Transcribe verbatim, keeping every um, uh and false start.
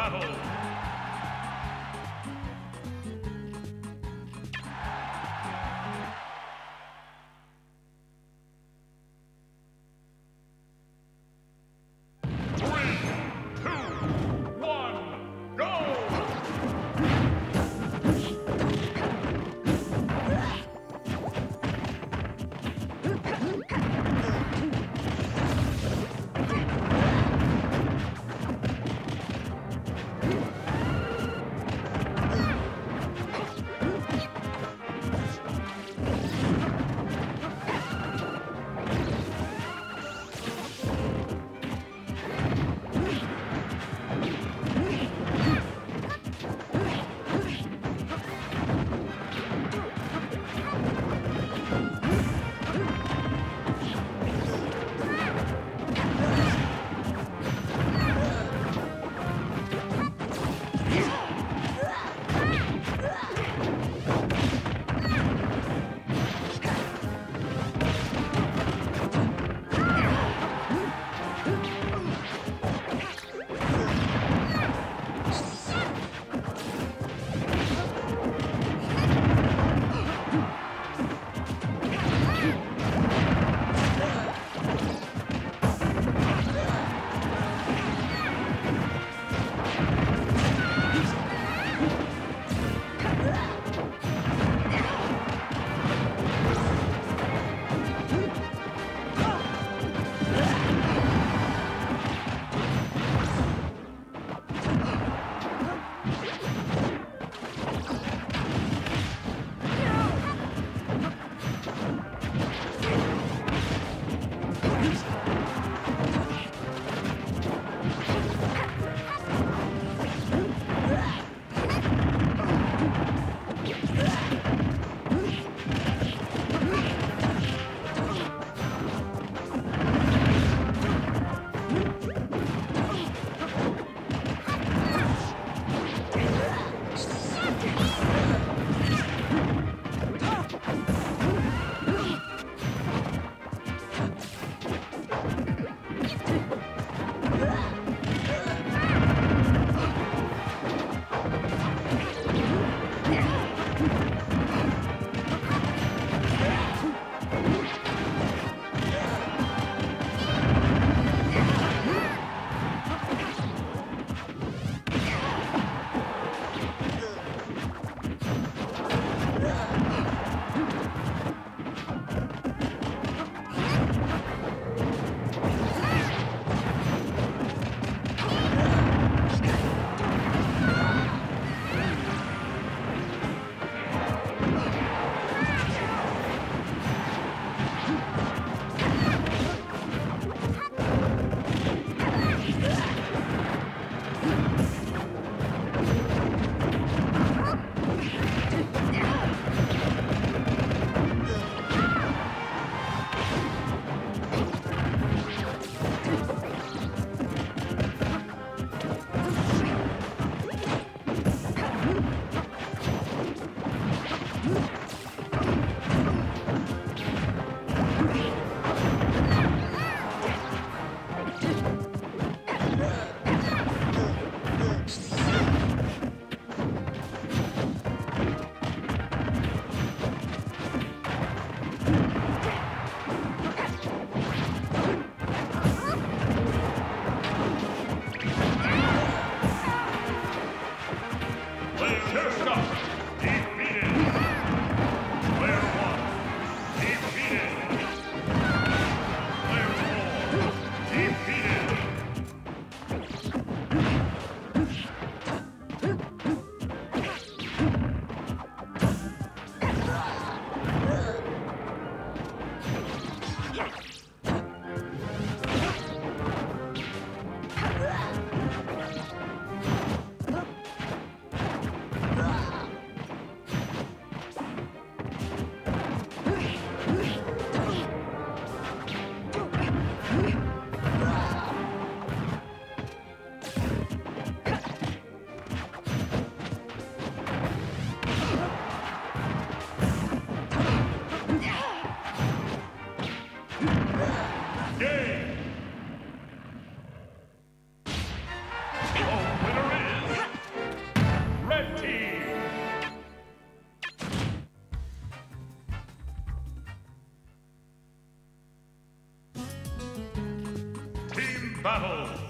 Bravo. Come on. battle!